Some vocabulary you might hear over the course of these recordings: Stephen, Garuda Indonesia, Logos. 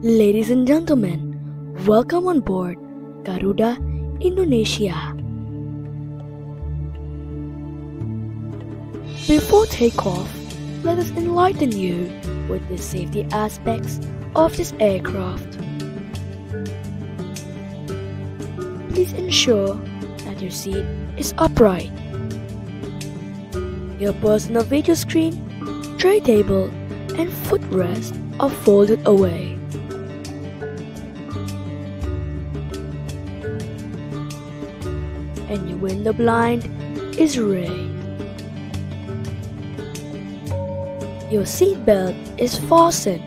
Ladies and gentlemen, welcome on board Garuda Indonesia. Before takeoff, let us enlighten you with the safety aspects of this aircraft. Please ensure that your seat is upright. Your personal video screen, tray table, and footrest are folded away. And your window blind is raised. Your seat belt is fastened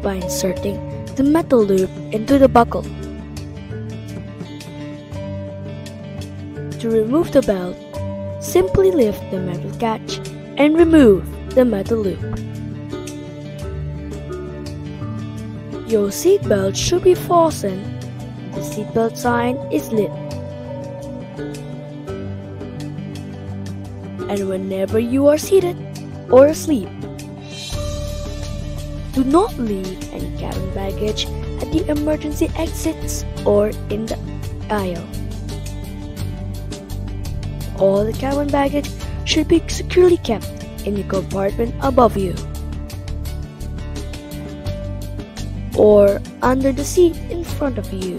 by inserting the metal loop into the buckle. To remove the belt, simply lift the metal catch and remove the metal loop. Your seatbelt should be fastened. The seatbelt sign is lit. And whenever you are seated or asleep, do not leave any cabin baggage at the emergency exits or in the aisle. All the cabin baggage should be securely kept in the compartment above you or under the seat in front of you.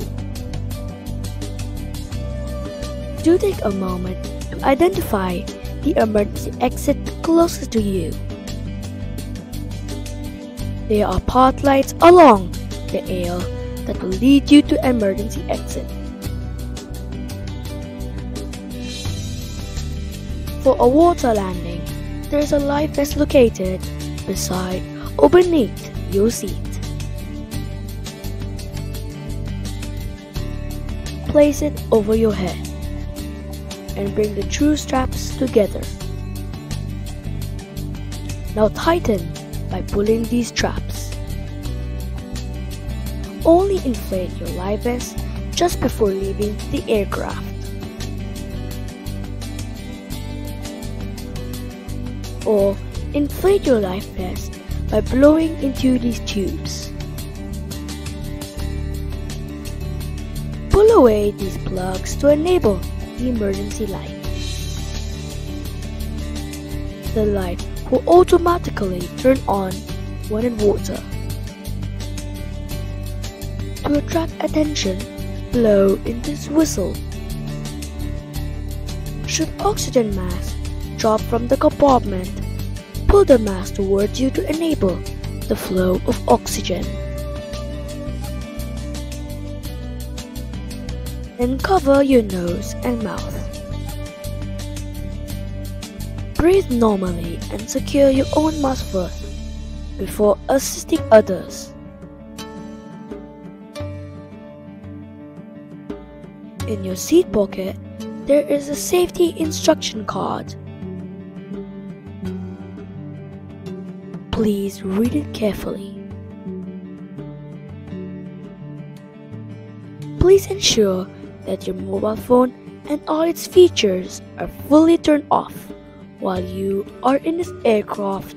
Do take a moment to identify the emergency exit closest to you. There are path lights along the aisle that will lead you to emergency exit. For a water landing, there is a life vest located beside or beneath your seat. Place it over your head and bring the two straps together. Now tighten by pulling these straps. Only inflate your life vest just before leaving the aircraft. Or inflate your life vest by blowing into these tubes. Pull away these plugs to enable the emergency light. The light will automatically turn on when in water. To attract attention, blow into this whistle. Should oxygen mask drop from the compartment, pull the mask towards you to enable the flow of oxygen. Then cover your nose and mouth. Breathe normally and secure your own mask first before assisting others. In your seat pocket, there is a safety instruction card. Please read it carefully. Please ensure that your mobile phone and all its features are fully turned off while you are in this aircraft.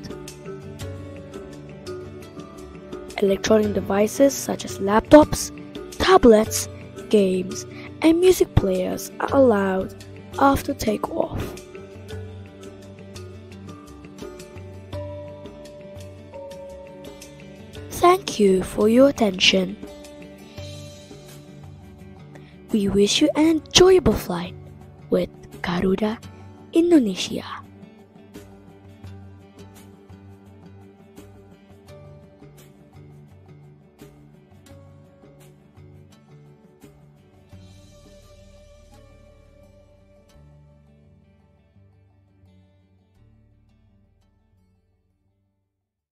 Electronic devices such as laptops, tablets, games, and music players are allowed after takeoff. Thank you for your attention. We wish you an enjoyable flight with Garuda Indonesia.